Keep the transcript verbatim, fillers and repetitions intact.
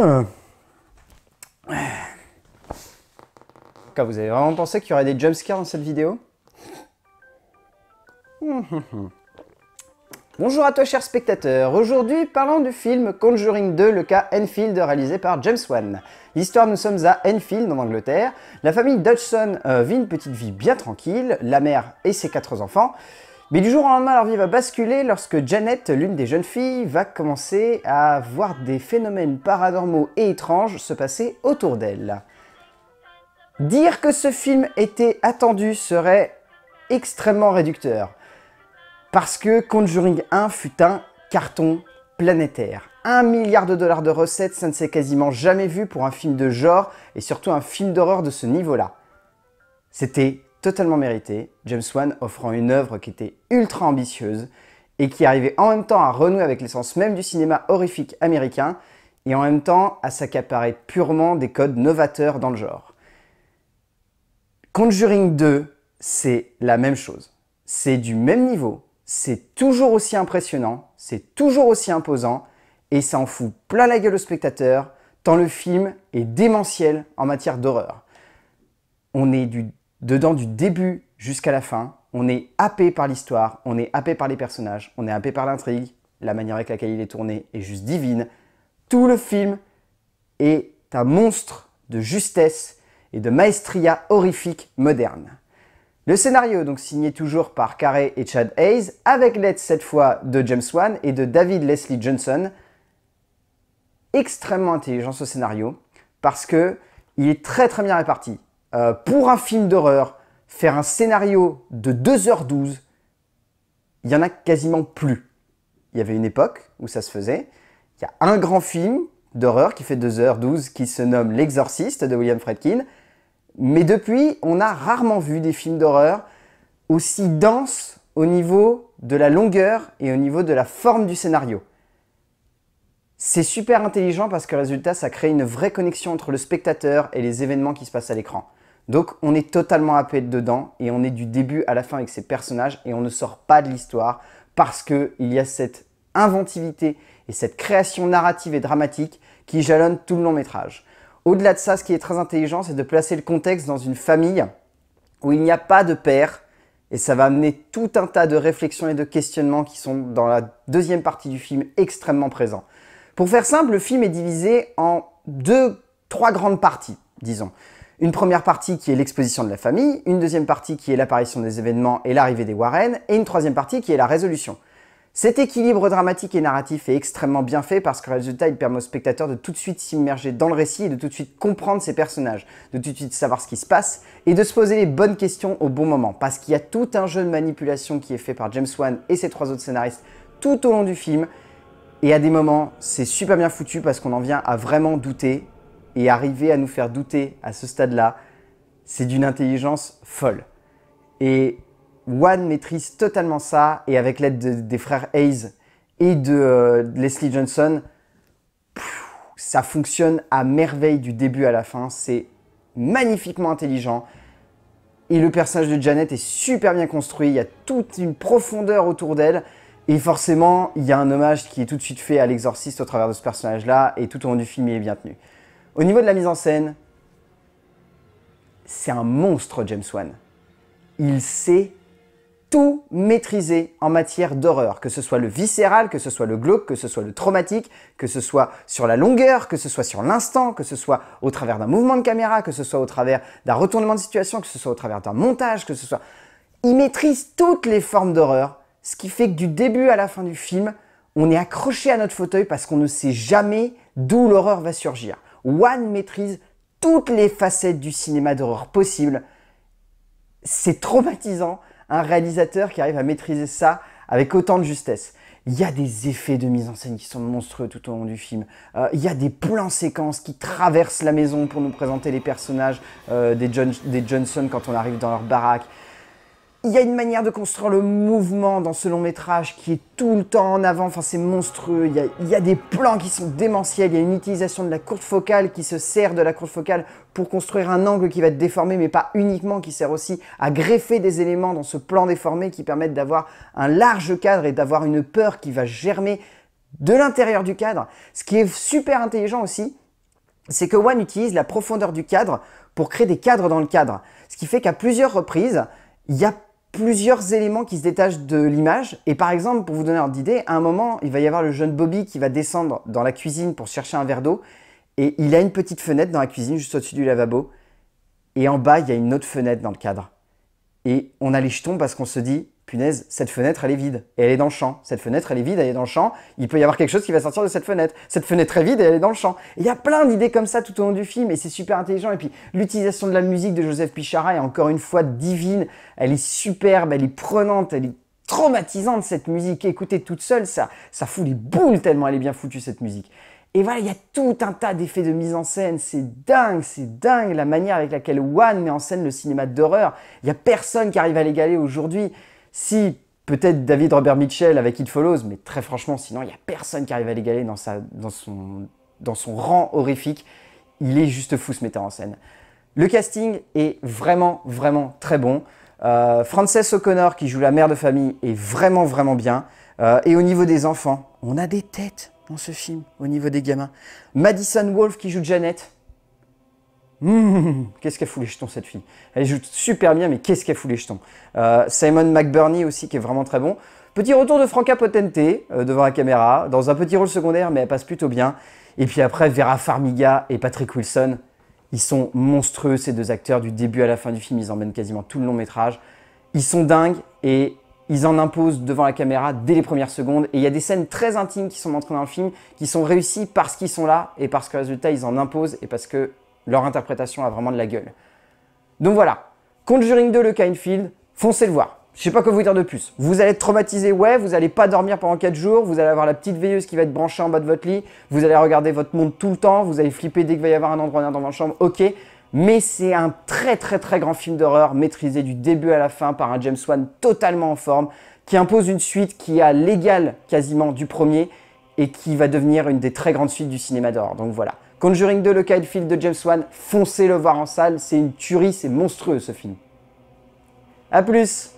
peu... Quand vous avez vraiment pensé qu'il y aurait des jumpscares dans cette vidéo? Bonjour à toi chers spectateurs, aujourd'hui parlons du film Conjuring deux, le cas Enfield réalisé par James Wan. L'histoire, nous sommes à Enfield en Angleterre, la famille Hodgson euh, vit une petite vie bien tranquille, la mère et ses quatre enfants, mais du jour au lendemain leur vie va basculer lorsque Janet, l'une des jeunes filles, va commencer à voir des phénomènes paranormaux et étranges se passer autour d'elle. Dire que ce film était attendu serait extrêmement réducteur. Parce que Conjuring un fut un carton planétaire. Un milliard de dollars de recettes, ça ne s'est quasiment jamais vu pour un film de genre, et surtout un film d'horreur de ce niveau-là. C'était totalement mérité, James Wan offrant une œuvre qui était ultra ambitieuse, et qui arrivait en même temps à renouer avec l'essence même du cinéma horrifique américain, et en même temps à s'accaparer purement des codes novateurs dans le genre. Conjuring deux, c'est la même chose. C'est du même niveau. C'est toujours aussi impressionnant, c'est toujours aussi imposant, et ça en fout plein la gueule aux spectateurs, tant le film est démentiel en matière d'horreur. On est du, dedans du début jusqu'à la fin, on est happé par l'histoire, on est happé par les personnages, on est happé par l'intrigue, la manière avec laquelle il est tourné est juste divine. Tout le film est un monstre de justesse et de maestria horrifique moderne. Le scénario, donc signé toujours par Carré et Chad Hayes, avec l'aide cette fois de James Wan et de David Leslie Johnson. Extrêmement intelligent ce scénario, parce que il est très très bien réparti. Euh, pour un film d'horreur, faire un scénario de deux heures douze, il n'y en a quasiment plus. Il y avait une époque où ça se faisait. Il y a un grand film d'horreur qui fait deux heures douze, qui se nomme L'Exorciste de William Friedkin. Mais depuis, on a rarement vu des films d'horreur aussi denses au niveau de la longueur et au niveau de la forme du scénario. C'est super intelligent parce que résultat, ça crée une vraie connexion entre le spectateur et les événements qui se passent à l'écran. Donc on est totalement happé dedans et on est du début à la fin avec ces personnages et on ne sort pas de l'histoire parce qu'il y a cette inventivité et cette création narrative et dramatique qui jalonne tout le long métrage. Au-delà de ça, ce qui est très intelligent, c'est de placer le contexte dans une famille où il n'y a pas de père, et ça va amener tout un tas de réflexions et de questionnements qui sont dans la deuxième partie du film extrêmement présents. Pour faire simple, le film est divisé en deux, trois grandes parties, disons. Une première partie qui est l'exposition de la famille, une deuxième partie qui est l'apparition des événements et l'arrivée des Warren, et une troisième partie qui est la résolution. Cet équilibre dramatique et narratif est extrêmement bien fait parce que le résultat, il permet au spectateur de tout de suite s'immerger dans le récit et de tout de suite comprendre ses personnages, de tout de suite savoir ce qui se passe et de se poser les bonnes questions au bon moment. Parce qu'il y a tout un jeu de manipulation qui est fait par James Wan et ses trois autres scénaristes tout au long du film. Et à des moments, c'est super bien foutu parce qu'on en vient à vraiment douter et arriver à nous faire douter à ce stade-là, c'est d'une intelligence folle. Et... Wan maîtrise totalement ça, et avec l'aide de, des frères Hayes et de, euh, de Leslie Johnson, pff, ça fonctionne à merveille du début à la fin, c'est magnifiquement intelligent. Et le personnage de Janet est super bien construit, il y a toute une profondeur autour d'elle, et forcément, il y a un hommage qui est tout de suite fait à l'exorciste au travers de ce personnage-là, et tout au long du film, il est bien tenu. Au niveau de la mise en scène, c'est un monstre, James Wan. Il sait tout maîtriser en matière d'horreur, que ce soit le viscéral, que ce soit le glauque, que ce soit le traumatique, que ce soit sur la longueur, que ce soit sur l'instant, que ce soit au travers d'un mouvement de caméra, que ce soit au travers d'un retournement de situation, que ce soit au travers d'un montage, que ce soit... Il maîtrise toutes les formes d'horreur, ce qui fait que du début à la fin du film, on est accroché à notre fauteuil parce qu'on ne sait jamais d'où l'horreur va surgir. Wan maîtrise toutes les facettes du cinéma d'horreur possible. C'est traumatisant. Un réalisateur qui arrive à maîtriser ça avec autant de justesse. Il y a des effets de mise en scène qui sont monstrueux tout au long du film. Euh, il y a des plans séquences qui traversent la maison pour nous présenter les personnages euh, des, John, des Johnson quand on arrive dans leur baraque. Il y a une manière de construire le mouvement dans ce long métrage qui est tout le temps en avant. Enfin, c'est monstrueux. Il y a, il y a des plans qui sont démentiels. Il y a une utilisation de la courbe focale qui se sert de la courbe focale pour construire un angle qui va être déformé, mais pas uniquement, qui sert aussi à greffer des éléments dans ce plan déformé qui permettent d'avoir un large cadre et d'avoir une peur qui va germer de l'intérieur du cadre. Ce qui est super intelligent aussi, c'est que Wan utilise la profondeur du cadre pour créer des cadres dans le cadre. Ce qui fait qu'à plusieurs reprises, il y a plusieurs éléments qui se détachent de l'image. Et par exemple, pour vous donner un ordre d'idée, à un moment, il va y avoir le jeune Bobby qui va descendre dans la cuisine pour chercher un verre d'eau. Et il a une petite fenêtre dans la cuisine, juste au-dessus du lavabo. Et en bas, il y a une autre fenêtre dans le cadre. Et on a les jetons parce qu'on se dit, punaise, cette fenêtre, elle est vide. Et elle est dans le champ. Cette fenêtre, elle est vide, elle est dans le champ. Il peut y avoir quelque chose qui va sortir de cette fenêtre. Cette fenêtre est vide et elle est dans le champ. Et il y a plein d'idées comme ça tout au long du film. Et c'est super intelligent. Et puis, l'utilisation de la musique de Joseph Pichara est encore une fois divine. Elle est superbe, elle est prenante, elle est traumatisante, cette musique. Écoutez toute seule, ça, ça fout les boules tellement elle est bien foutue, cette musique. Et voilà, il y a tout un tas d'effets de mise en scène, c'est dingue, c'est dingue la manière avec laquelle Wan met en scène le cinéma d'horreur. Il n'y a personne qui arrive à l'égaler aujourd'hui. Si, peut-être David Robert Mitchell avec It Follows, mais très franchement, sinon, il n'y a personne qui arrive à l'égaler dans, sa, dans, son, dans son rang horrifique. Il est juste fou, ce metteur en scène. Le casting est vraiment, vraiment très bon. Euh, Frances O'Connor, qui joue la mère de famille, est vraiment, vraiment bien. Euh, et au niveau des enfants, on a des têtes dans ce film, au niveau des gamins. Madison Wolfe qui joue Janet. Mmh, qu'est-ce qu'elle fout les jetons, cette fille. Elle joue super bien, mais qu'est-ce qu'elle fout les jetons. euh, Simon McBurney aussi, qui est vraiment très bon. Petit retour de Franca Potente euh, devant la caméra, dans un petit rôle secondaire, mais elle passe plutôt bien. Et puis après, Vera Farmiga et Patrick Wilson, ils sont monstrueux, ces deux acteurs, du début à la fin du film. Ils emmènent quasiment tout le long métrage. Ils sont dingues et ils en imposent devant la caméra dès les premières secondes. Et il y a des scènes très intimes qui sont montrées dans le film, qui sont réussies parce qu'ils sont là et parce que, résultat, ils en imposent et parce que leur interprétation a vraiment de la gueule. Donc voilà, Conjuring deux, le cas Enfield, foncez le voir. Je sais pas quoi vous dire de plus. Vous allez être traumatisé, ouais, vous allez pas dormir pendant quatre jours, vous allez avoir la petite veilleuse qui va être branchée en bas de votre lit, vous allez regarder votre montre tout le temps, vous allez flipper dès qu'il va y avoir un endroit dans votre chambre, ok. Mais c'est un très très très grand film d'horreur maîtrisé du début à la fin par un James Wan totalement en forme, qui impose une suite qui a l'égal quasiment du premier et qui va devenir une des très grandes suites du cinéma d'horreur. Donc voilà, Conjuring deux, le cas Enfield de James Wan, foncez le voir en salle, c'est une tuerie, c'est monstrueux ce film. A plus.